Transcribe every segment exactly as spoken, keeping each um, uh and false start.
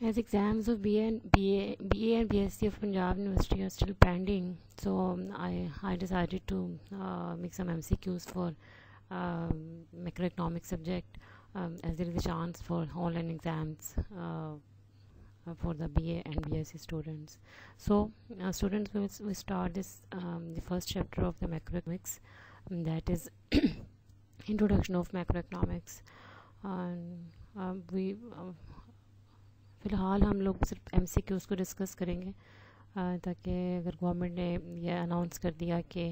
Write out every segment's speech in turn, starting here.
As exams of B A and B A and B S C of Punjab University are still pending, so um, I, I decided to uh, make some M C Qs for um, macroeconomic subject, um, as there is a chance for online exams uh, for the B A and B S C students. So uh, students, will we start this um, the first chapter of the macroeconomics, um, that is introduction of macroeconomics. And uh, we uh, फिलहाल हम लोग सिर्फ M C Qs को discuss करेंगे, ताकि अगर government ने यह अनाउंस कर दिया कि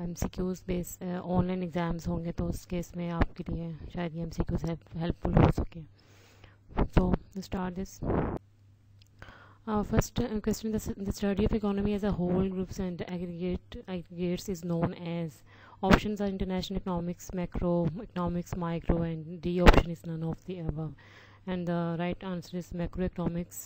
M C Qs base online exams होंगे तो उस केस में आपके लिए शायद ये एम सी क्यूज़ हेल्पफुल हो सके. So start this first question. The study of economy as a whole groups and aggregate aggregates is known as. Options are international economics, macroeconomics, micro, and D option is none of the above. And the right answer is macroeconomics,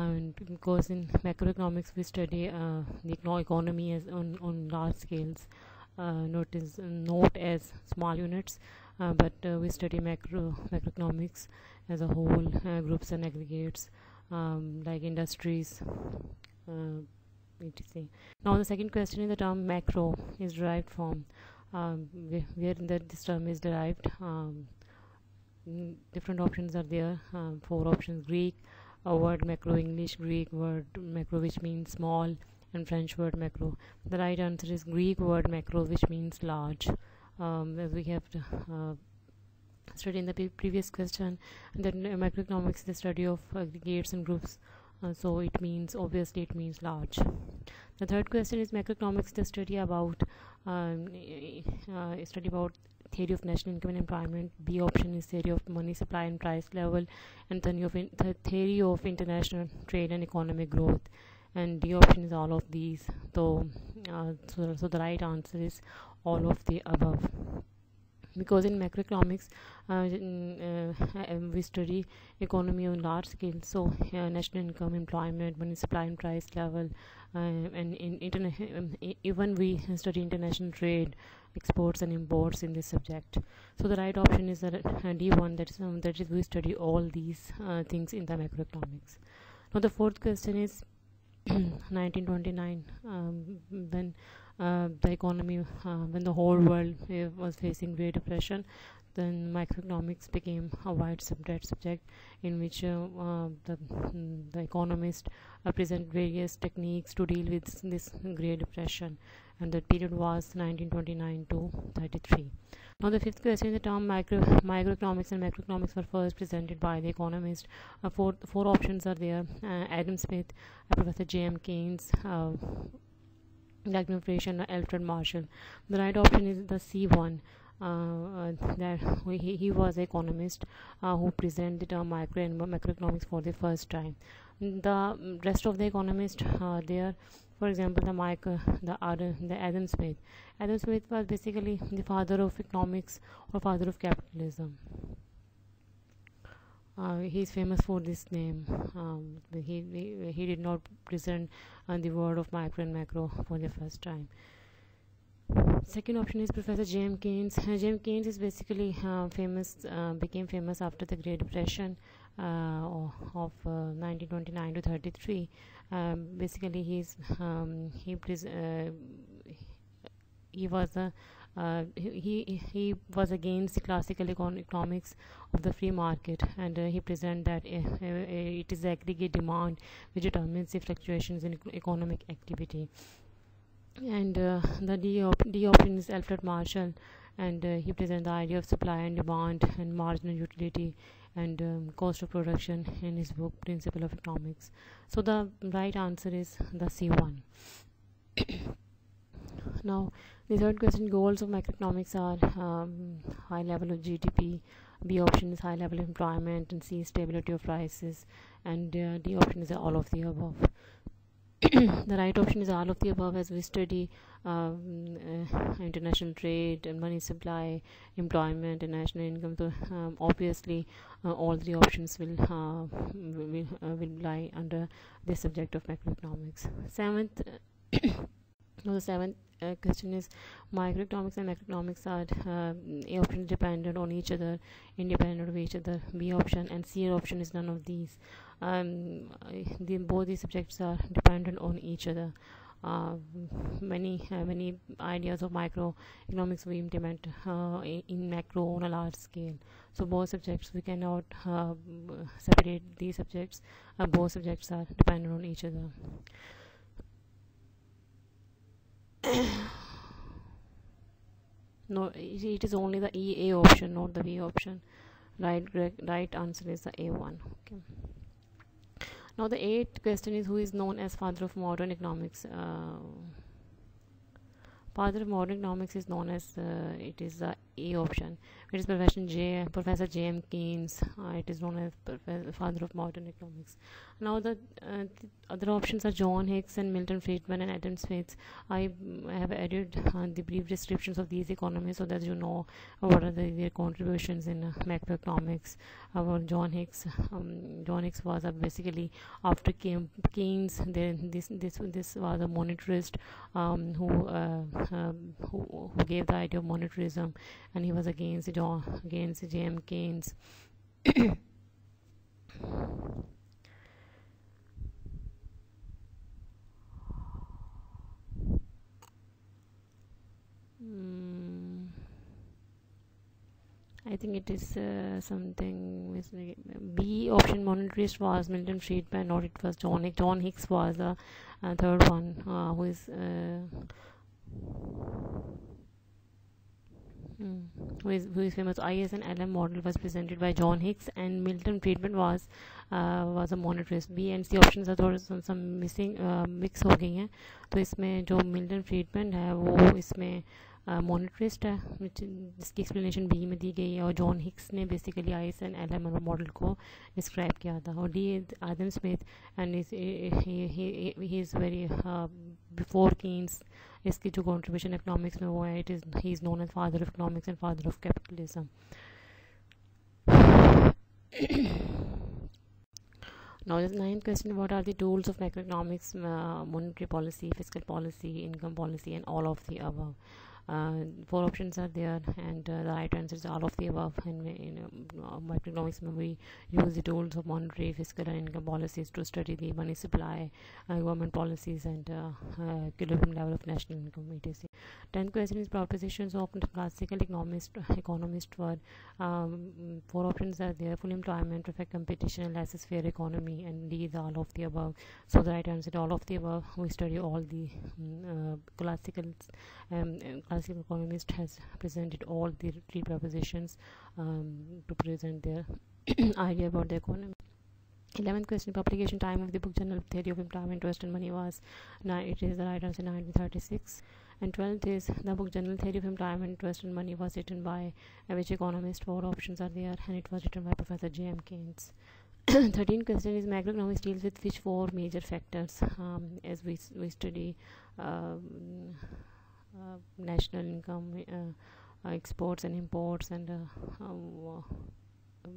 and because in macroeconomics we study uh, the economy as on, on large scales, uh, not as not as small units, uh, but uh, we study macro macroeconomics as a whole, uh, groups and aggregates, um, like industries, uh, et cetera. Now the second question is the term macro is derived from, um, where that this term is derived. Um, different options are there, um, four options: Greek a word macro, English Greek word macro which means small, and French word macro. The right answer is Greek word macro which means large, um, as we have to, uh, studied in the pre previous question. And then uh, macroeconomics is the study of aggregates and groups, uh, so it means obviously it means large. The third question is macroeconomics the study about um, uh, study about theory of national income and employment. B option is theory of money supply and price level, and then you have the theory of international trade and economic growth, and D option is all of these. So, uh, so, so the right answer is all of the above, because in macroeconomics uh, uh, we study economy on large scale, so uh, national income, employment, money supply and price level, uh, and in international um, even we study international trade, exports and imports in this subject. So the right option is D one, that is um, that is we study all these uh, things in the macroeconomics. Now the fourth question is nineteen twenty-nine, um, when uh, the economy, uh, when the whole world uh, was facing Great Depression, then macroeconomics became a wide subject subject in which uh, uh, the the economists uh, present various techniques to deal with this Great Depression, and the period was nineteen twenty-nine to thirty-three. Now the fifth question, the term micro microeconomics and macroeconomics were first presented by the economist. Uh, four four options are there: uh, Adam Smith, uh, Professor J M Keynes, uh, Great Depression, Alfred Marshall. The right option is the C one. Uh, that he, he was an economist uh, who presented the term micro and macroeconomics for the first time. The rest of the economists uh, there, for example, the micro, the Adam, the Adam Smith. Adam Smith was basically the father of economics or father of capitalism. Uh, he is famous for this name. Um, he, he he did not present uh, the word of micro and macro for the first time. Second option is Professor J M Keynes. J M Keynes is basically uh, famous, uh, became famous after the Great Depression uh, of uh, nineteen twenty-nine to thirty-three. Um, basically, he's um, he uh, he was a uh, he he was against the classical econ economics of the free market, and uh, he presented that uh, uh, it is the aggregate demand which determines the fluctuations in economic activity. And uh, the D, op D option is Alfred Marshall, and uh, he presents the idea of supply and demand and marginal utility and um, cost of production in his book Principle of Economics. So the right answer is the C one. Now the third question, goals of macroeconomics are um, high level of G D P, B option is high level of employment, and C stability of prices, and uh, D option is all of the above. The right option is all of the above, as we study um, uh, international trade and money supply, employment and national income. So um, obviously uh, all the options will uh, will, uh, will lie under the subject of macroeconomics. Seventh, no, the seventh uh, question is microeconomics and macroeconomics are uh, A option dependent on each other, independent of each other. B option and C option is none of these. Um, the, both these subjects are dependent on each other. Uh, many uh, many ideas of microeconomics we implement uh, in macro on a large scale. So both subjects, we cannot uh, separate these subjects. Uh, both subjects are dependent on each other. No, it, it is only the E A option, not the B option. Right, right answer is the A one. Okay. Now the eighth question is, who is known as father of modern economics? Uh, father of modern economics is known as, uh, it is the A option. It is Professor J. Professor J M Keynes. Uh, it is known as Prof father of modern economics. Now the, uh, the other options are John Hicks and Milton Friedman and Adam Smith. I have added uh, the brief descriptions of these economists so that you know what are the, their contributions in uh, macroeconomics. About John Hicks, um, John Hicks was uh, basically after Keynes. Then this this this was a monetarist um, who, uh, uh, who who gave the idea of monetarism. And he was against John, against J M Keynes. mm. I think it is uh, something with B option. Monetarist was Milton Friedman, or it was John Hicks. John Hicks was the uh, third one, uh, who is. Uh, Mm. Who, is, who is famous. I S L M model was presented by John Hicks, and Milton Friedman was uh, was a monetarist. B and C options are थोड़ा some, some missing uh, mix हो गई हैं. तो इसमें जो Milton Friedman है वो इसमें मोनेटरिस्ट uh, है, which, जिसकी एक्सप्लेनेशन बी में दी गई है, और जॉन हिक्स ने basically I S L M model को डिस्क्राइब किया था. और D Adam Smith and he is very before Keynes. इसकी जो कॉन्ट्रीब्यूशन इकोनॉमिक्स में वो है, it is he is known as father of economics and father of capitalism. Now the ninth question: what are the tools of macroeconomics, uh, monetary policy, fiscal policy, income policy, and all of the above? Uh, four options are there, and uh, the right answer is all of the above. And in uh, microeconomics, we use the tools of monetary, fiscal, and income policies to study the money supply, uh, government policies, and uh, uh, equilibrium level of national income. It is. Tenth question is propositions of classical economists. Economists were um, four options are there: full employment, perfect competition, and laissez-faire economy. And these are all of the above. So the right answer is all of the above. We study all the um, uh, classical. Um, classical Classical economist has presented all the three propositions um, to present their idea about the economy. Eleventh question: publication time of the book Journal of Theory of Employment, Trust and Money was nine. It is the right answer, nineteen thirty-six. And twelfth is the book Journal Theory of Employment, Trust and Money was written by uh, which economist? Four options are there, and it was written by Professor J. M. Keynes. Thirteenth question is macroeconomics deals with which four major factors? Um, as we we study. Um, Uh, national income, uh, uh, exports and imports, and uh, uh, uh,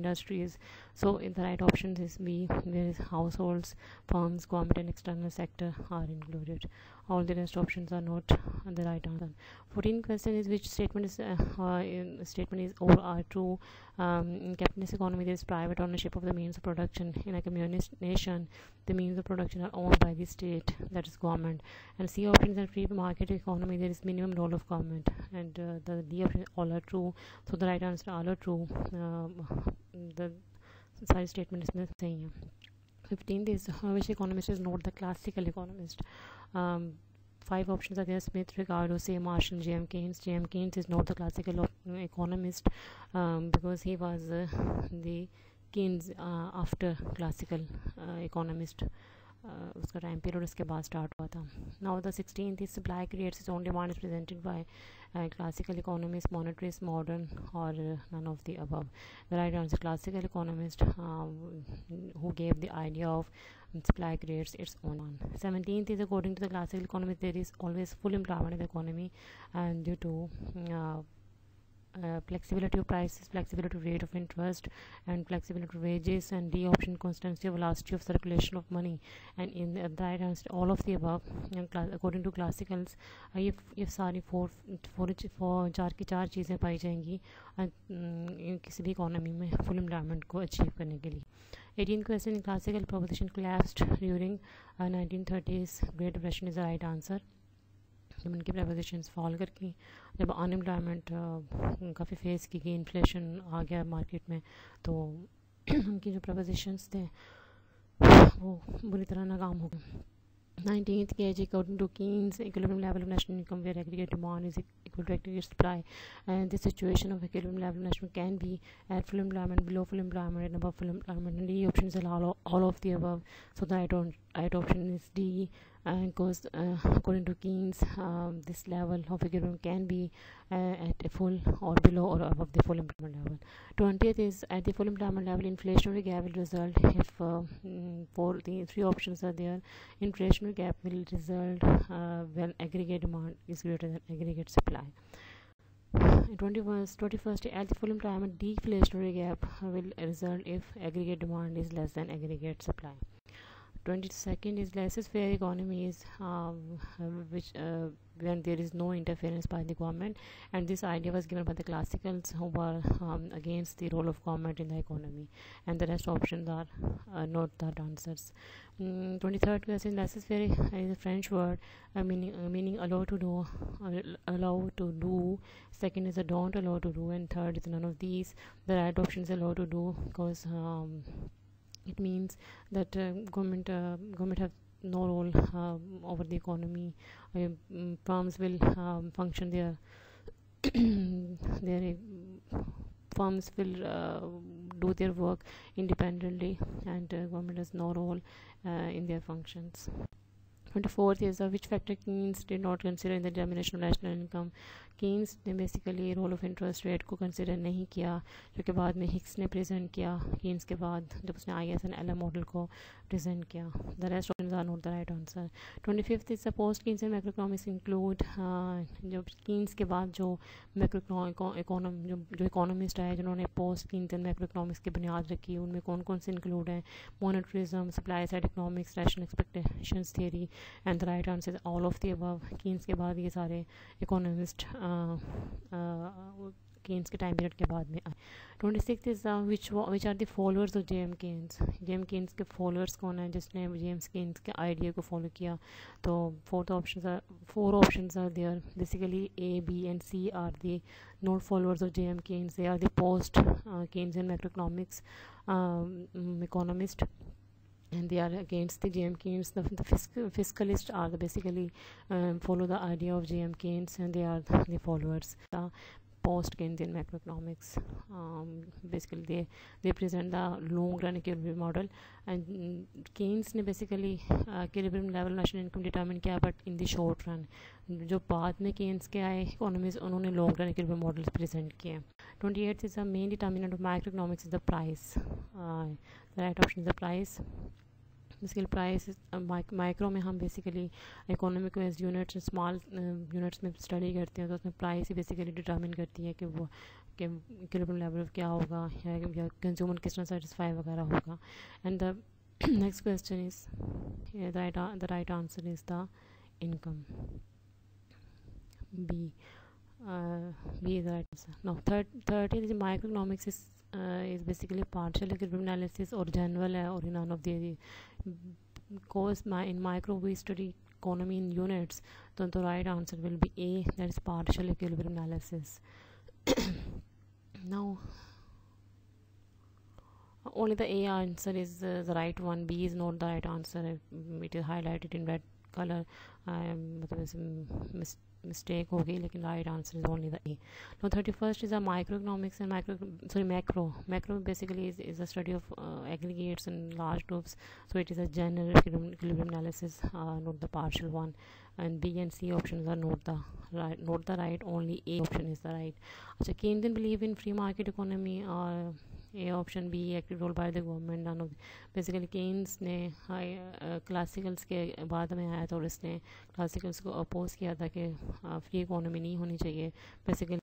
industries. So in the right options is B, where is households, firms, government and external sector are included. All the rest options are not the right answer. Fourteenth question is which statement is uh, uh, in statement is or are true. Um, in capitalist economy, there is private ownership of the means of production. In a communist nation, the means of production are owned by the state, that is government. And C options are free market economy. There is minimum role of government. And uh, the D options all are true. So the right answer all are true. Um, the side statement is the same. Fifteenth is uh, which economist is not the classical economist? Um, five options are there: Smith, Ricardo, Say, Marshall, J M Keynes. J M Keynes is not the classical economist um, because he was uh, the Keynes uh, after classical uh, economist. उसका time period उसके बाद start हुआ था. Now the sixteen is supply creates its own demand is presented by classical economist, monetarist, modern और none of the above. The right answer classical economist who gave the idea of supply creates its own one. seventeenth is according to the classical economy, there is always full employment in the economy, and due to uh, uh, flexibility of prices, flexibility of rate of interest, and flexibility of wages, and D option, constancy of velocity of circulation of money. And in the right answer, all of the above, and class, according to classicals, uh, if if सारी four four four चार की चार चीज़ें पाई जाएंगी किसी भी economy में full employment को अचीव करने के लिए. eighteenth question, classical proposition collapsed during uh, nineteen thirties. Great Depression is the right answer. जब उनकी प्रपोजिशंस फॉल करके जब अनएम्प्लॉयमेंट काफ़ी फेस की गई, इन्फ्लेशन आ गया मार्केट में, तो उनकी जो प्रपोजिशंस थे वो बुरी तरह नाकाम हो गए. nineteenth case, according to Keynes, equilibrium level of national income where aggregate demand is equal to aggregate supply, and the situation of equilibrium level of national can be at full employment, below full employment, and above full employment, and D options allow all, all of the above. So the right, right option is D, and because uh, according to Keynes, um, this level of equilibrium can be uh, at a full or below or above the full employment level. twentieth is, at the full employment level, inflationary gap will result if uh, for the three options are there. Inflationary gap will result uh, when aggregate demand is greater than aggregate supply. twenty-first, twenty-first, at the full employment, deflationary gap will result if aggregate demand is less than aggregate supply. twenty-second is, laissez-faire economies, um, which uh, when there is no interference by the government, and this idea was given by the classicals who were um, against the role of government in the economy, and the rest options are uh, not that answers. Mm, twenty-third question, laissez-faire is a French word uh, meaning uh, meaning allow to do, uh, allow to do. Second is a don't allow to do, and third is none of these. The right option is allow to do, because um, it means that uh, government uh, government have no role uh, over the economy. Uh, firms will um, function their their uh, firms will uh, do their work independently, and uh, government has no role uh, in their functions. twenty-fourth is, uh, which factor Keynes did not consider in the determination of national income. Keynes ने basically role of interest rate को consider नहीं किया, जो कि बाद में Hicks ने present किया Keynes के बाद, जब उसने I S L M model को present किया. The rest options are not the right answer. twenty-fifth is, suppose Keynes and macroeconomics include, जब Keynes के बाद जो macroeconomic जो जो economist आए जिन्होंने post Keynes and macroeconomics की बुनियाद रखी, उनमें कौन कौन से include हैं? Monetarism, supply side economics, rational expectations theory, and the right answer is all of the above. Keynes के बाद ये सारे economist Uh, uh, Keynes के time period के बाद में. twenty-sixth is, uh, which which are the followers of J M Keynes. J M Keynes के followers कौन है जिसने J M Keynes के idea को follow किया? तो fourth options are four options are there. Basically A, B, and C are the not followers of J M Keynes. They are the post uh, Keynes and macroeconomics um, economist, and they are against the J M Keynes. The, the fiscal, fiscalists are the basically um, follow the idea of J M Keynes, and they are the, the followers. The post-Keynesian macroeconomics, um, basically they they present the long-run equilibrium model, and Keynes ne basically uh, equilibrium level national income determine किया, but in the short run. जो बाद में Keynes के आए economists उन्होंने long-run equilibrium models present किए. twenty-eighth is, the main determinant of macroeconomics is the price. Uh, the right option is the price. Basically price micro में हम basically economic wise units small units में study करते हैं, तो उसमें price ही basically determine करती है कि वो कि इक्विलिब्रियम लेवल क्या होगा या कंज्यूमर किस तरह सेटिस्फाई वगैरह होगा. And the next question is the right answer is the income. B B is the right answer. Now thirteen is microeconomics is Uh, is basically partial equilibrium analysis or general uh, or none of the because my in micro we study economy in units, then the right answer will be A, that is partial equilibrium analysis. Now only the A answer is uh, the right one. B is not the right answer. It is highlighted in red color. I am mis mistake हो गई, लेकिन right answer is only the A. Now thirty-first is a microeconomics and micro sorry macro. Macro basically is is a study of uh, aggregates and large groups, so it is a general equilibrium analysis, uh, not the partial one. And B and C options are not the right, not the right. Only A option is the right. अच्छा, Keynesian believe in free market economy. Uh, A option, B active role by the government, none of basically Keynes ने high classicals के बाद में आया था और इसने classicals को अपोज किया था कि फ्री इकोनॉमी नहीं होनी चाहिए. बेसिकली